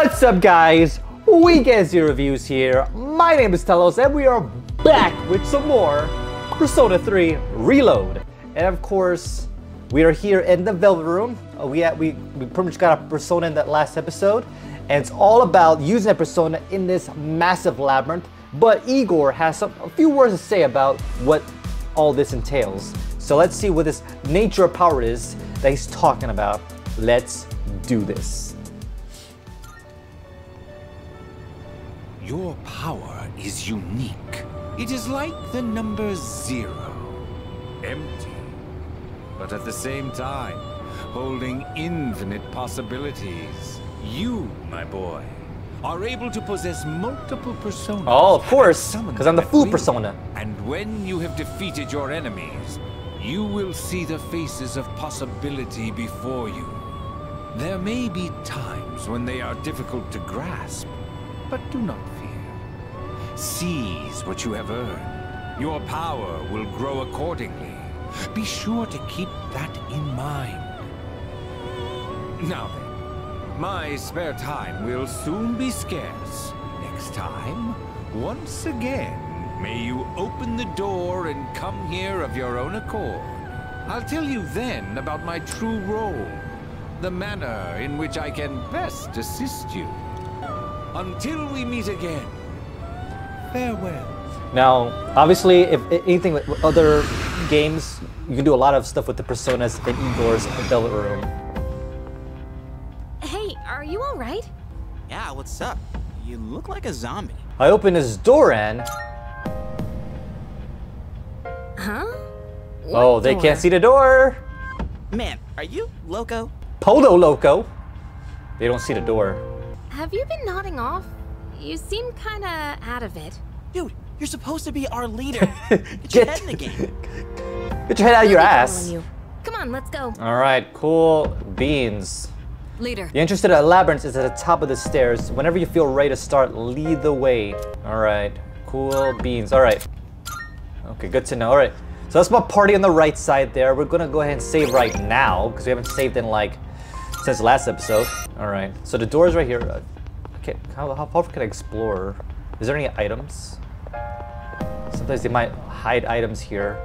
What's up, guys? WeGet0Views here. My name is Talos and we are back with some more Persona 3 Reload. And of course, we are here in the Velvet Room. We pretty much got a persona in that last episode. And it's all about using a persona in this massive labyrinth. But Igor has a few words to say about what all this entails. So let's see what this nature of power is that he's talking about. Let's do this. Your power is unique. It is like the number zero. Empty. But at the same time, holding infinite possibilities. You, my boy, are able to possess multiple personas. Oh, of course, because I'm the full persona. And when you have defeated your enemies, you will see the faces of possibility before you. There may be times when they are difficult to grasp, but do not fear. Seize what you have earned. Your power will grow accordingly. Be sure to keep that in mind. Now then, my spare time will soon be scarce. Next time, once again, may you open the door and come here of your own accord. I'll tell you then about my true role, the manner in which I can best assist you. Until we meet again, farewell. Now, obviously, if anything with other games, you can do a lot of stuff with the personas and Igor's Velvet Room. Hey, are you all right? Yeah, what's up? You look like a zombie. I open his door and... Huh? What oh, they door? Can't see the door. Man, are you loco? Polo loco. They don't see the door. Have you been nodding off? You seem kind of out of it. Dude, you're supposed to be our leader. Get your head in the game. Get your head out of your ass. You. Come on, let's go. All right, cool beans. Leader. The entrance to the labyrinth is at the top of the stairs. Whenever you feel ready to start, lead the way. All right, cool beans. All right. Okay, good to know. All right, so that's my party on the right side there. We're gonna go ahead and save right now because we haven't saved in like since the last episode. All right, so the door is right here. Okay, how far can I explore? Is there any items? Sometimes they might hide items here,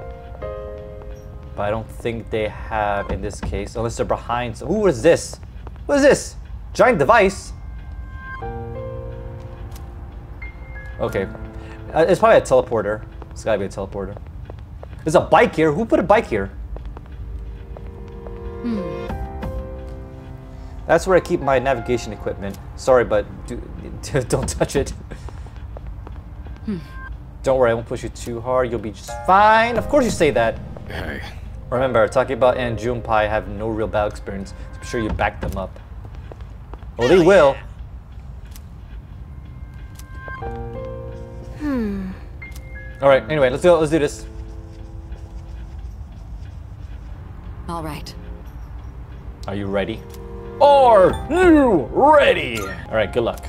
but I don't think they have in this case, unless they're behind. So, ooh, what is this? What is this? Giant device. Okay, it's probably a teleporter. It's gotta be a teleporter. There's a bike here. Who put a bike here? That's where I keep my navigation equipment. Sorry, but don't touch it. Don't worry, I won't push you too hard. You'll be just fine. Of course you say that. Hey. Remember, Takeba and Junpei have no real battle experience. So be sure you back them up. Well, they will. All right. Anyway, let's go. Let's do this. All right. Are you ready? Are you ready? All right. Good luck.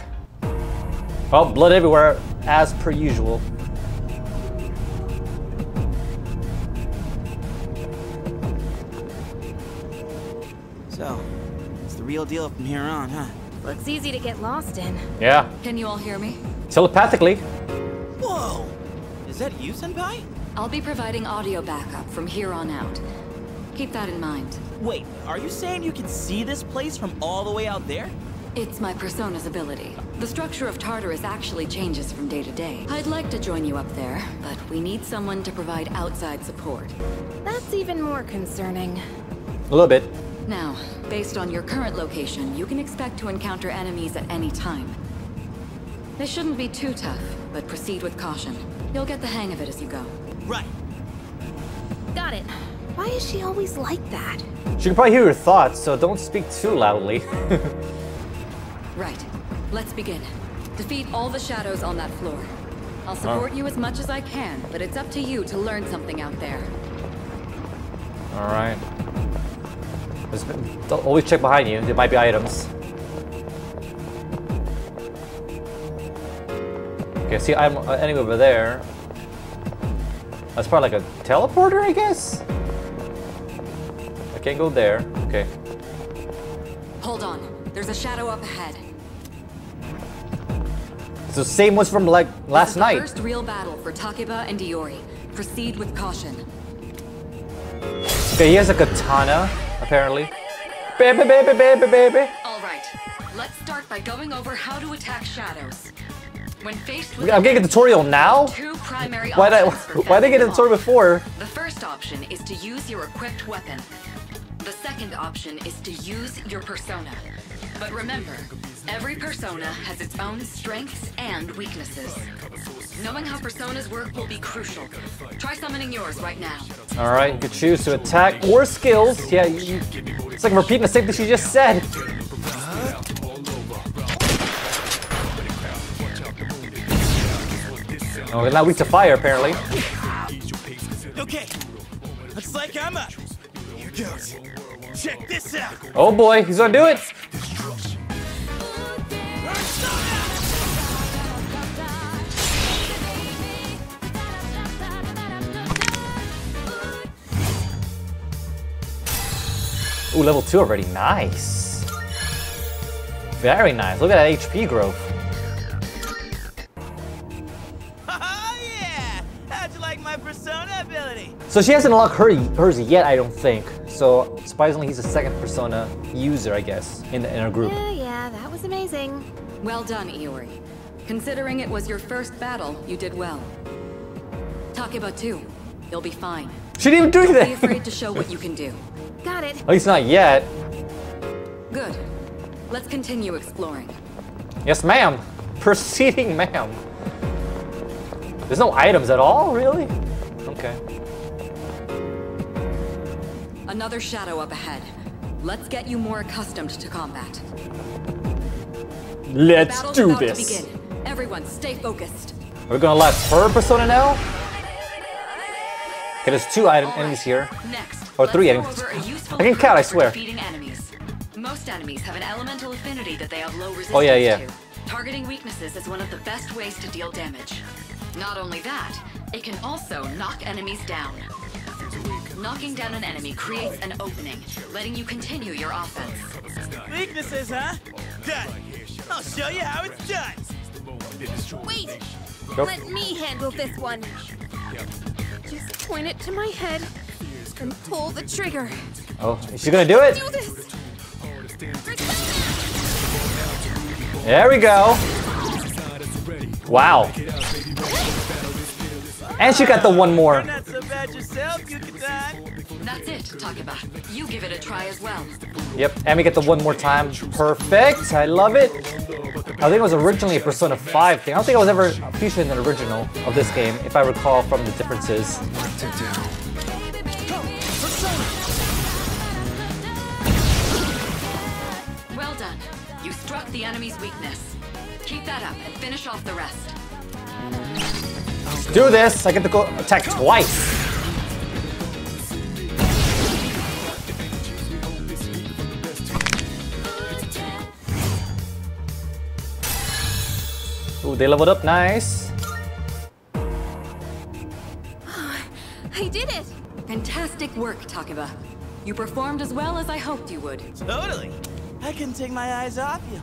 Oh, blood everywhere, as per usual. So, it's the real deal from here on, huh? Looks easy to get lost in. Yeah. Can you all hear me? Telepathically. Whoa. Is that you, Senpai? I'll be providing audio backup from here on out. Keep that in mind. Wait, are you saying you can see this place from all the way out there? It's my persona's ability. The structure of Tartarus actually changes from day to day. I'd like to join you up there, but we need someone to provide outside support. That's even more concerning. A little bit. Now, based on your current location, you can expect to encounter enemies at any time. They shouldn't be too tough, but proceed with caution. You'll get the hang of it as you go. Right. Got it. Why is she always like that? She can probably hear your thoughts, so don't speak too loudly. Right. Let's begin. Defeat all the shadows on that floor. I'll support you as much as I can, but it's up to you to learn something out there. All right. Always check behind you. There might be items. Okay, see, I'm anyway over there. That's probably like a teleporter, I guess? I can't go there. Okay. Hold on. There's a shadow up ahead. So same was from like last night. First real battle for Takeba and Iori. Proceed with caution. Okay, he has a katana, apparently. Baby. All right, let's start by going over how to attack shadows. When faced with I'm getting a tutorial now. Why did I get a tutorial before? The first option is to use your equipped weapon. The second option is to use your persona. But remember, every persona has its own strengths and weaknesses. Knowing how personas work will be crucial. Try summoning yours right now. All right, you could choose to attack or skills. Yeah, it's like repeating the same thing she just said. Oh, we're not weak to fire, apparently. Okay, looks like I'm up. Here goes. Check this out. Oh boy, he's gonna do it. Ooh, level 2 already. Nice. Very nice. Look at that HP growth. Oh, yeah. How'd you like my persona ability? So she hasn't unlocked hers yet, I don't think. So surprisingly, he's the second persona user, I guess, in our group. Yeah, that was amazing. Well done, Iori. Considering it was your first battle, you did well. Takeba too. You'll be fine. She didn't even do anything. Don't be afraid to show what you can do. Got it. At least not yet. Good. Let's continue exploring. Yes, ma'am. Proceeding, ma'am. There's no items at all, really? Okay. Another shadow up ahead. Let's get you more accustomed to combat. Let's do this. To begin. Everyone, stay focused. Are we gonna last her persona now? Okay, there's two enemies here. Next. Or three enemies. I can count, I swear. Most enemies have an elemental affinity that they have low resistance to. Targeting weaknesses is one of the best ways to deal damage. Not only that, it can also knock enemies down. Knocking down an enemy creates an opening, letting you continue your offense. Weaknesses, huh? Done. I'll show you how it's done. Wait! Let me handle this one. Just point it to my head. And pull the trigger. Oh, is she gonna do it? Do this. There we go. Wow. And she got the one more. That's it, Takeba. You give it a try as well. Yep, and we get the one more time. Perfect. I love it. I think it was originally a Persona 5 thing. I don't think I was ever featured in the original of this game, if I recall from the differences. You struck the enemy's weakness. Keep that up and finish off the rest. Let's do this. I get to go attack twice. Ooh, they leveled up. Nice. I did it. Fantastic work, Takeba. You performed as well as I hoped you would. Totally. I couldn't take my eyes off you.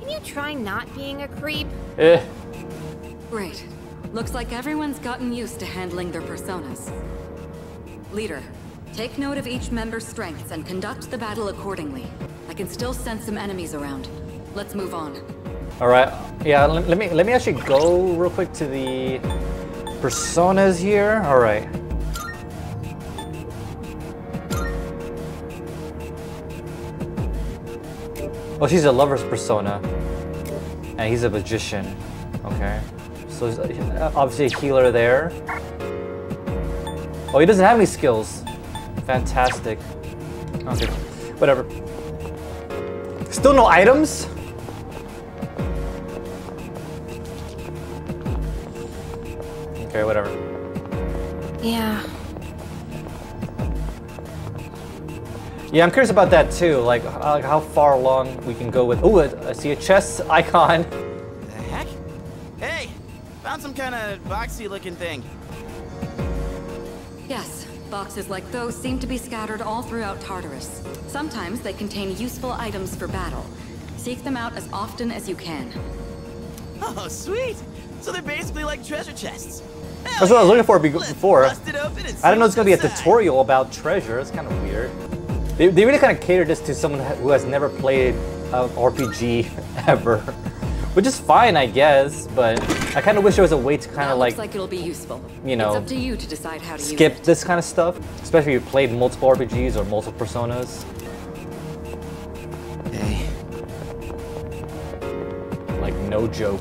Can you try not being a creep? Great. Looks like everyone's gotten used to handling their personas. Leader, take note of each member's strengths and conduct the battle accordingly. I can still sense some enemies around. Let's move on. All right. Yeah. Let me actually go real quick to the personas here. All right. Oh, she's a lover's persona, and he's a magician. Okay, so obviously a healer there. Oh, he doesn't have any skills. Fantastic. Okay, whatever. Still no items? Okay, whatever. Yeah. Yeah, I'm curious about that too, like how far along we can go with... Ooh, I see a chess icon. The heck? Hey, found some kind of boxy looking thing. Yes, boxes like those seem to be scattered all throughout Tartarus. Sometimes they contain useful items for battle. Seek them out as often as you can. Oh, sweet! So they're basically like treasure chests. That's what I was looking for before. I didn't know it's going to be a tutorial about treasure. It's kind of weird. They really kind of catered this to someone who has never played an RPG ever. Which is fine, I guess, but I kind of wish there was a way to kind of like, it'll be useful. You know, it's up to you to decide how to skip this kind of stuff. Especially if you played multiple RPGs or multiple Personas. Hey. Like, no joke.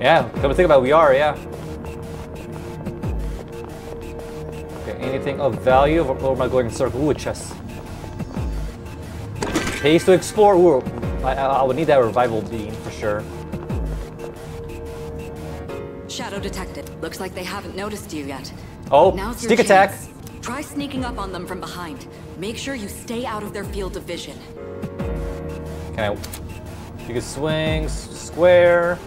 Yeah, come to think about it, we are, yeah. Okay, anything of value? Or am I going in circle? Ooh, a chest. Pays to explore. Ooh, I would need that revival beam for sure. Shadow detected. Looks like they haven't noticed you yet. Oh, now's sneak attack. Try sneaking up on them from behind. Make sure you stay out of their field of vision. Can I? You can swing, square.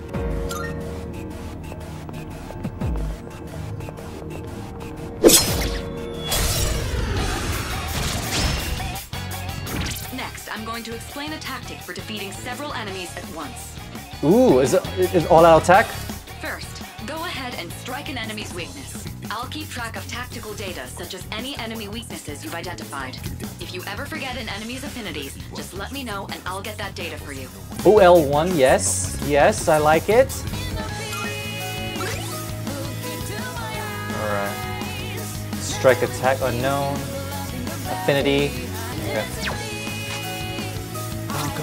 To explain a tactic for defeating several enemies at once. Ooh, is it all-out attack? First, go ahead and strike an enemy's weakness. I'll keep track of tactical data, such as any enemy weaknesses you've identified. If you ever forget an enemy's affinities, just let me know and I'll get that data for you. Ooh, L1, yes. Yes, I like it. Alright. Strike attack unknown. Affinity. Okay.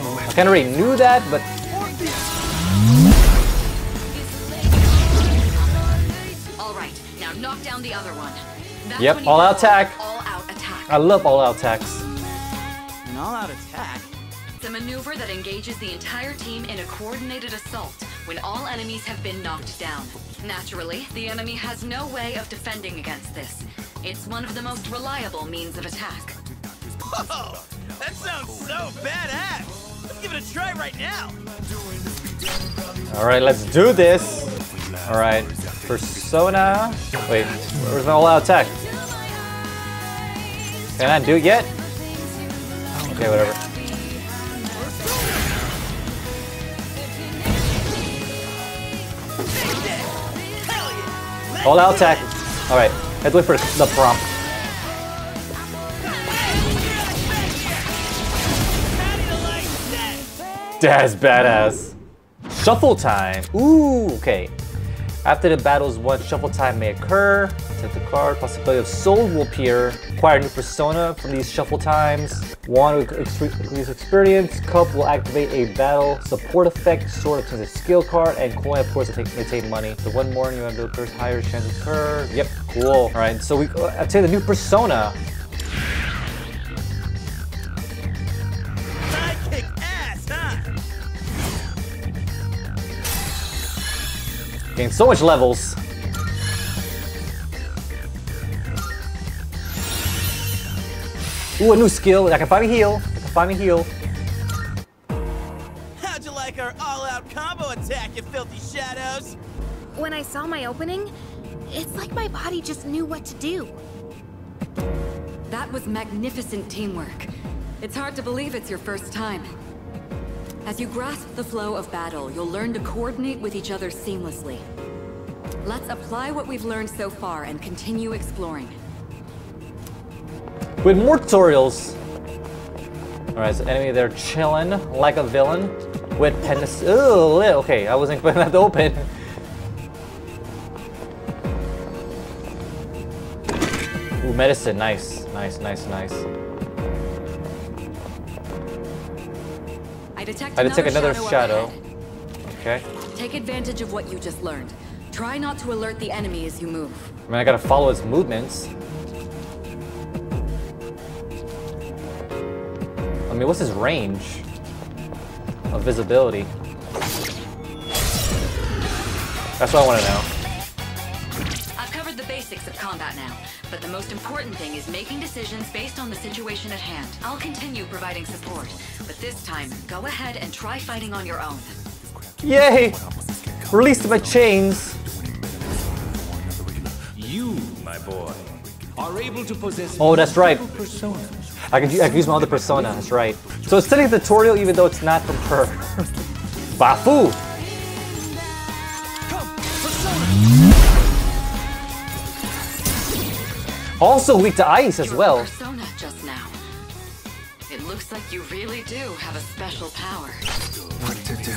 I kind of already knew that, but all right, now knock down the other one. That's yep, all-out attack. All-out attack. I love all-out attacks. An all-out attack. It's a maneuver that engages the entire team in a coordinated assault when all enemies have been knocked down. Naturally, the enemy has no way of defending against this. It's one of the most reliable means of attack. Whoa! That sounds so badass! Let's give it a try right now! Alright, let's do this! Alright, Persona... Wait, where's my all-out attack? Can I do it yet? Okay, whatever. All-out attack! Alright, let's wait for the prompt. That's badass. Shuffle time. Ooh, okay. After the battles won, shuffle time may occur. Take the card. Possibility of soul will appear. Acquire a new persona from these shuffle times. Wand with experience. Cup will activate a battle support effect. Sword obtains a skill card. And coin, of course, attain money. So one more and you have the first higher chance to occur. Yep, cool. All right, so we obtain a new persona. Gained so much levels. Ooh, a new skill. I can finally heal. I can finally heal. How'd you like our all-out combo attack, you filthy shadows? When I saw my opening, it's like my body just knew what to do. That was magnificent teamwork. It's hard to believe it's your first time. As you grasp the flow of battle, you'll learn to coordinate with each other seamlessly. Let's apply what we've learned so far and continue exploring. With more tutorials. Alright, so enemy there chilling like a villain. With penis. Ooh, okay, I wasn't expecting that to open. Ooh, medicine. Nice, nice, nice, nice. I did take another shadow. Okay. Take advantage of what you just learned. Try not to alert the enemy as you move. I mean, I gotta follow his movements. I mean, what's his range of visibility? That's what I want to know. I've covered the basics of combat now, but the most important thing is making decisions based on the situation at hand. I'll continue providing support. But this time, go ahead and try fighting on your own. Yay! Released my chains! You, my boy, are able to possess... Oh, that's right. I can use my other persona, that's right. So it's still a tutorial even though it's not from her. Bafu! Also weak to ice as well. Persona just now. It looks like you really do have a special power. What to do?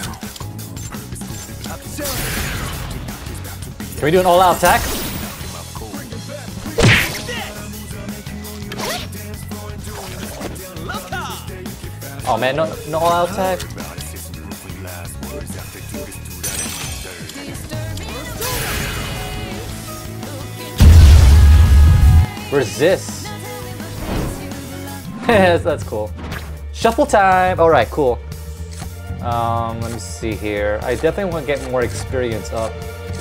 Can we do an all-out attack? Oh man, no all-out attack. Resist. That's cool. Shuffle time. All right, cool. Let me see here. I definitely want to get more experience up.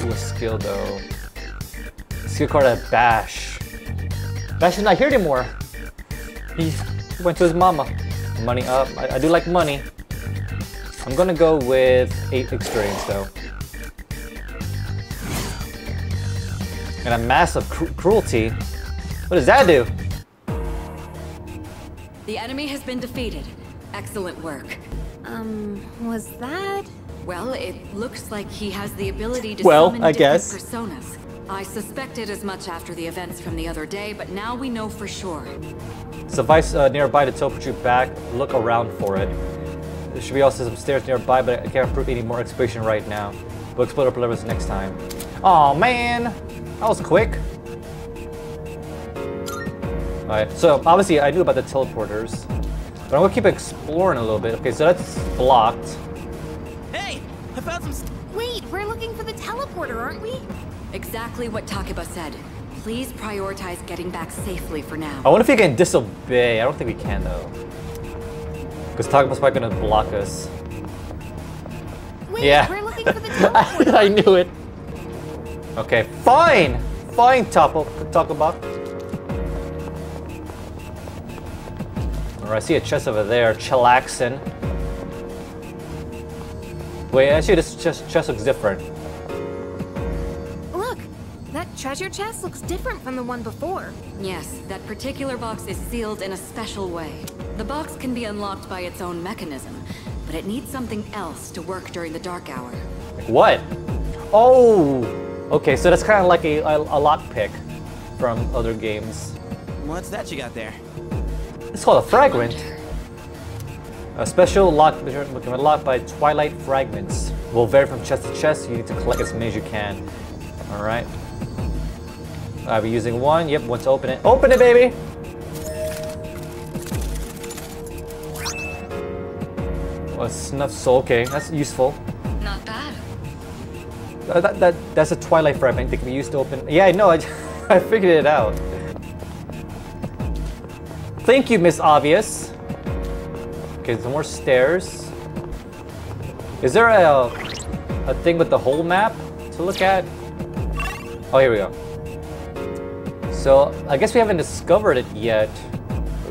Ooh, a skill though. Skill card at Bash. Bash is not here anymore. He went to his mama. Money up. I do like money. I'm gonna go with 8 experience though. And a massive cruelty. What does that do? The enemy has been defeated. Excellent work. Was that? Well, it looks like he has the ability to summon different personas. I suspected as much after the events from the other day, but now we know for sure. Suffice nearby to teleport you back. Look around for it. There should be also some stairs nearby, but I can't prove any more exploration right now. We'll explore the upper levels next time. Aw, man! That was quick. Alright, so obviously I knew about the teleporters, but I'm gonna keep exploring a little bit. Okay, so that's blocked. Hey, I found some stuff. Wait, we're looking for the teleporter, aren't we? Exactly what Takeba said. Please prioritize getting back safely for now. I wonder if we can disobey. I don't think we can though, because Takeba's probably gonna block us. Wait, yeah, we're looking for the teleporter. I knew it. Okay, fine, fine, Takeba. I see a chest over there, chillaxin'. Wait, actually this chest looks different. Look, that treasure chest looks different from the one before. Yes, that particular box is sealed in a special way. The box can be unlocked by its own mechanism, but it needs something else to work during the dark hour. What? Oh! Okay, so that's kind of like a lockpick from other games. What's that you got there? It's called a fragment. A special lock can unlock by twilight fragments. Will vary from chest to chest. You need to collect as many as you can. All right. I'll be using one. Yep, once open it. Open it, baby. Oh, a snuff soul. Okay, that's useful. Not bad. That's a twilight fragment that can be used to open. Yeah, no, I figured it out. Thank you, Miss Obvious. Okay, some more stairs. Is there a thing with the whole map to look at? Oh, here we go. So, I guess we haven't discovered it yet.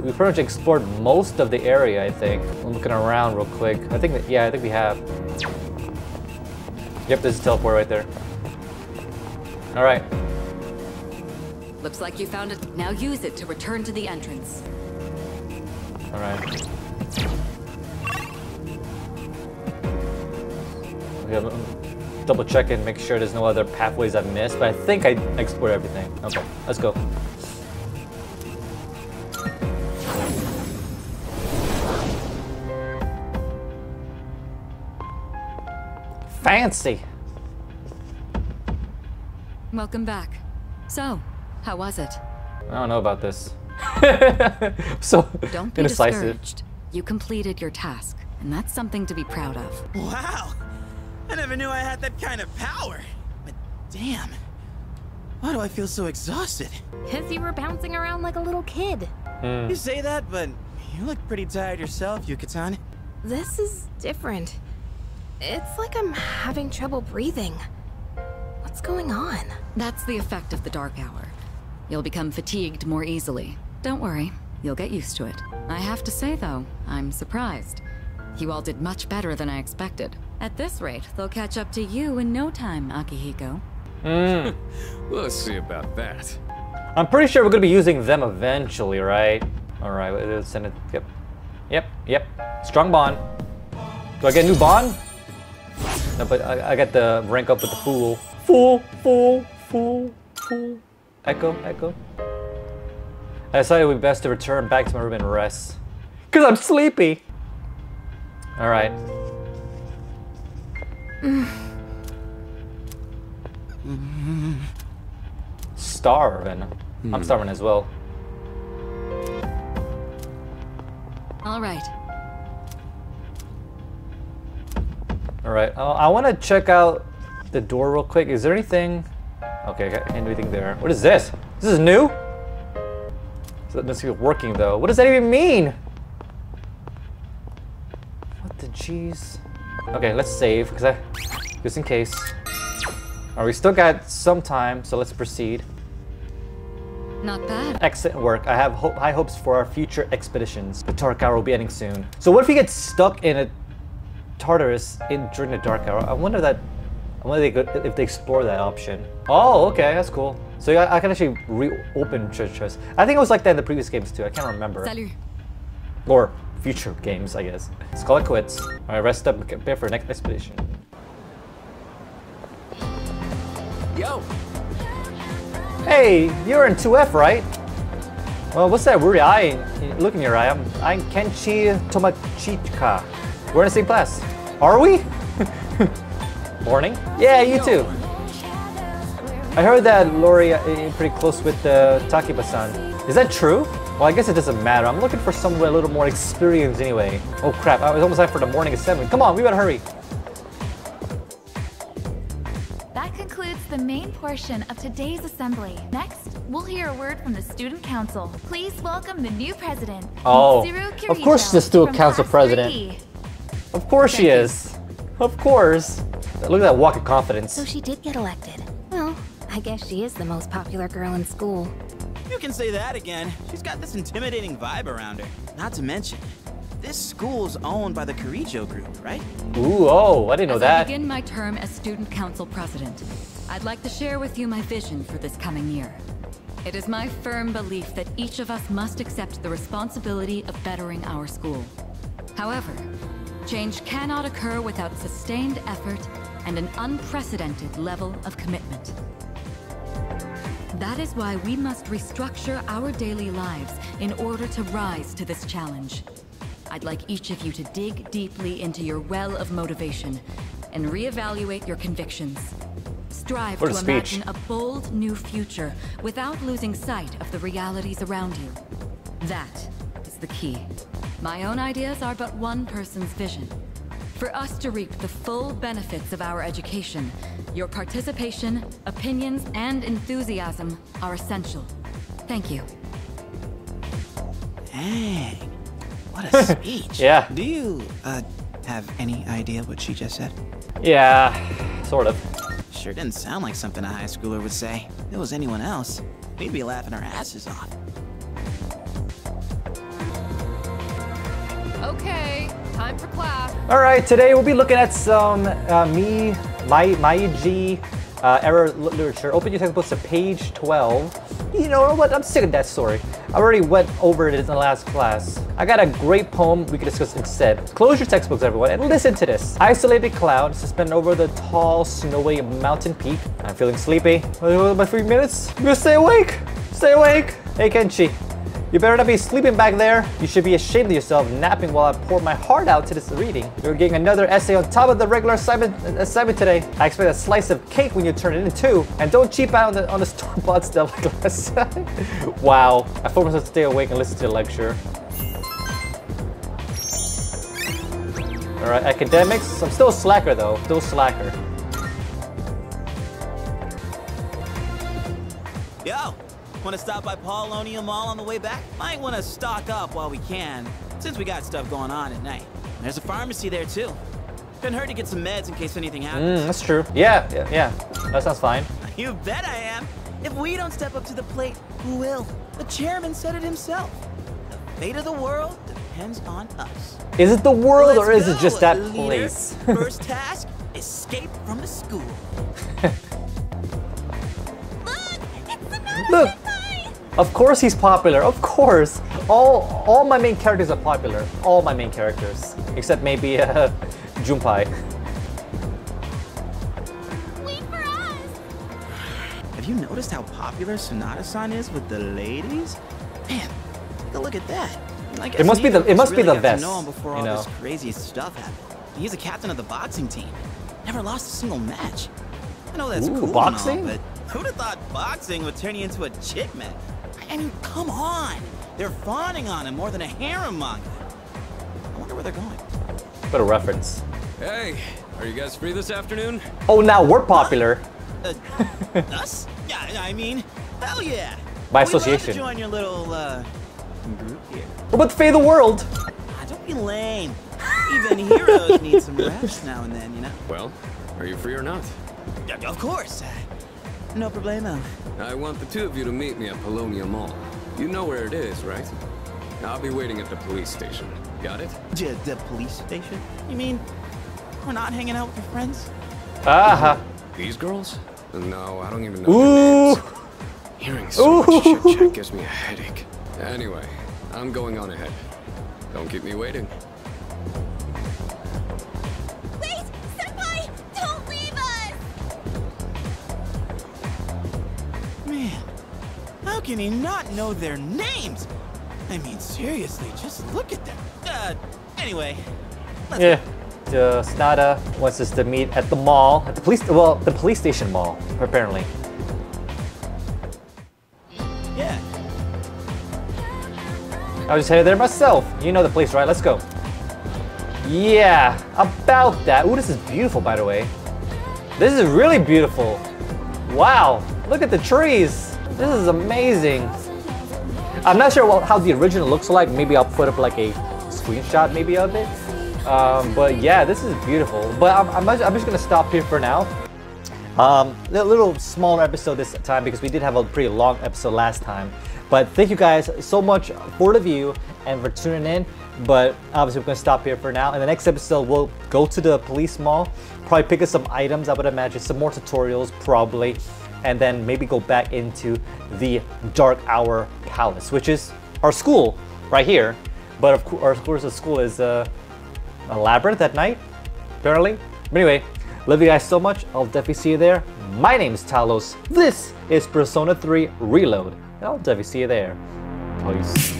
We pretty much explored most of the area, I think. I'm looking around real quick. I think that, yeah, I think we have. Yep, there's a teleport right there. All right. Looks like you found it. Now use it to return to the entrance. All right. Double check and make sure there's no other pathways I've missed, but I think I explored everything. Okay, let's go. Fancy. Welcome back. So, how was it? I don't know about this. So don't be discouraged. You completed your task, and that's something to be proud of. Wow! I never knew I had that kind of power. But damn, why do I feel so exhausted? Because you were bouncing around like a little kid. You say that, but you look pretty tired yourself, Yucatan. This is different. It's like I'm having trouble breathing. What's going on? That's the effect of the dark hour. You'll become fatigued more easily. Don't worry, you'll get used to it. I have to say though, I'm surprised. You all did much better than I expected. At this rate, they'll catch up to you in no time, Akihiko. We'll see about that. I'm pretty sure we're gonna be using them eventually, right? All right, let's send it. Yep. Yep. Yep. Strong bond. Do I get a new bond? No, but I got the rank up with the fool. Fool. Echo. I decided it would be best to return back to my room and rest. Cause I'm sleepy. All right. Starving. I'm starving as well. All right. All right. I want to check out the door real quick. Is there anything? Okay, I can't do anything there. What is this? This is new? So let's see if it's working though. What does that even mean? What the jeez? Okay, let's save because just in case. All right, we still got some time, so let's proceed. Not bad. Excellent work. I have high hopes for our future expeditions. The Dark Hour will be ending soon. So what if we get stuck in a Tartarus during the Dark Hour? I wonder if they explore that option. Oh, okay, that's cool. So yeah, I can actually reopen treasures. I think it was like that in the previous games too. I can't remember. Salut. Or future games, I guess. Let's call it quits. All right, rest up and prepare for next expedition. Yo. Hey, you're in 2F, right? Well, what's that weird eye? Look in your eye. I'm Kenchi Tomachika. We're in the same class. Are we? Morning? Yeah, you too. I heard that Lori is pretty close with Takeba-san. Is that true? Well, I guess it doesn't matter. I'm looking for somewhere a little more experienced anyway. Oh crap, I was almost out for the morning at 7. Come on, we better hurry. The main portion of today's assembly. Next, we'll hear a word from the student council. Please welcome the new president. Oh, of course the student council president. Of course she is. Of course. Look at that walk of confidence. So she did get elected. Well, I guess she is the most popular girl in school. You can say that again. She's got this intimidating vibe around her. Not to mention, this school's owned by the Kirijo group, right? Ooh, oh, I didn't know that. I begin my term as student council president. I'd like to share with you my vision for this coming year. It is my firm belief that each of us must accept the responsibility of bettering our school. However, change cannot occur without sustained effort and an unprecedented level of commitment. That is why we must restructure our daily lives in order to rise to this challenge. I'd like each of you to dig deeply into your well of motivation and reevaluate your convictions. Strive to imagine a bold new future without losing sight of the realities around you. That is the key. My own ideas are but one person's vision. For us to reap the full benefits of our education, your participation, opinions, and enthusiasm are essential. Thank you. Dang, what a speech. Yeah. Do you have any idea what she just said? Yeah, sort of. Sure didn't sound like something a high schooler would say. If it was anyone else, we'd be laughing our asses off. Okay, time for class. All right, today we'll be looking at some Meiji error literature. Open your textbooks to page 12. You know what? I'm sick of that story. I already went over it in the last class. I got a great poem we can discuss instead. Close your textbooks, everyone, and listen to this. Isolated clouds suspend over the tall, snowy mountain peak. I'm feeling sleepy. My 3 minutes? I'm gonna stay awake. Stay awake. Hey, Kenchi. You better not be sleeping back there. You should be ashamed of yourself napping while I pour my heart out to this reading. You're getting another essay on top of the regular assignment today. I expect a slice of cake when you turn it in too. And don't cheap out on the store-bought stuff like last time. Wow. I forced myself to stay awake and listen to the lecture. All right, academics. I'm still a slacker though. Still a slacker. Yo, want to stop by Paulownia Mall on the way back? Might want to stock up while we can, since we got stuff going on at night. There's a pharmacy there too. Couldn't hurt to get some meds in case anything happens. That's true. Yeah. That sounds fine. You bet I am. If we don't step up to the plate, who will? The chairman said it himself. The fate of the world depends on us. Is it the world or is it just that place? First task, escape from the school. Look, it's another Look. Of course he's popular, of course! All my main characters are popular. All my main characters. Except maybe Junpei. Wait for us! Have you noticed how popular Sonata-san is with the ladies? Man, take a look at that. It must be the best. To know him before all this crazy stuff happened. He's the captain of the boxing team. Never lost a single match. I know that's cool, boxing? And all, but who'd have thought boxing would turn you into a chick man? I mean, come on. They're fawning on him more than a harem manga. I wonder where they're going. What a reference. Hey, are you guys free this afternoon? Oh, now we're popular. Us? Yeah, I mean, hell yeah. By association. We'd love to join your little group here. We're about to fade the world. Don't be lame. Even heroes need some rest now and then, you know? Well, are you free or not? Of course. No problemo. I want the two of you to meet me at Paulownia Mall. You know where it is, right? I'll be waiting at the police station. Got it? The police station? You mean we're not hanging out with your friends? Uh-huh. These girls? No, I don't even know their names. Hearing so much chit-chat gives me a headache. Anyway, I'm going on ahead. Don't keep me waiting. How can he not know their names? I mean, seriously, just look at them. Anyway. Yeah. Sonata wants us to meet at the mall, at the police station mall, apparently. Yeah. I was just headed there myself. You know the place, right? Let's go. Yeah. About that. Ooh, this is beautiful, by the way. This is really beautiful. Wow. Look at the trees. This is amazing. I'm not sure how the original looks like. Maybe I'll put up like a screenshot maybe of it. But yeah, this is beautiful. But I'm just gonna stop here for now. A little smaller episode this time because we did have a pretty long episode last time. But thank you guys so much for the view and for tuning in. But obviously we're gonna stop here for now. In the next episode, we'll go to the police mall, probably pick up some items, I would imagine, some more tutorials probably. And then maybe go back into the Dark Hour Palace, which is our school right here. But of course, the school is a labyrinth at night, apparently. But anyway, love you guys so much. I'll definitely see you there. My name's Talos. This is Persona 3 Reload. And I'll definitely see you there. Peace.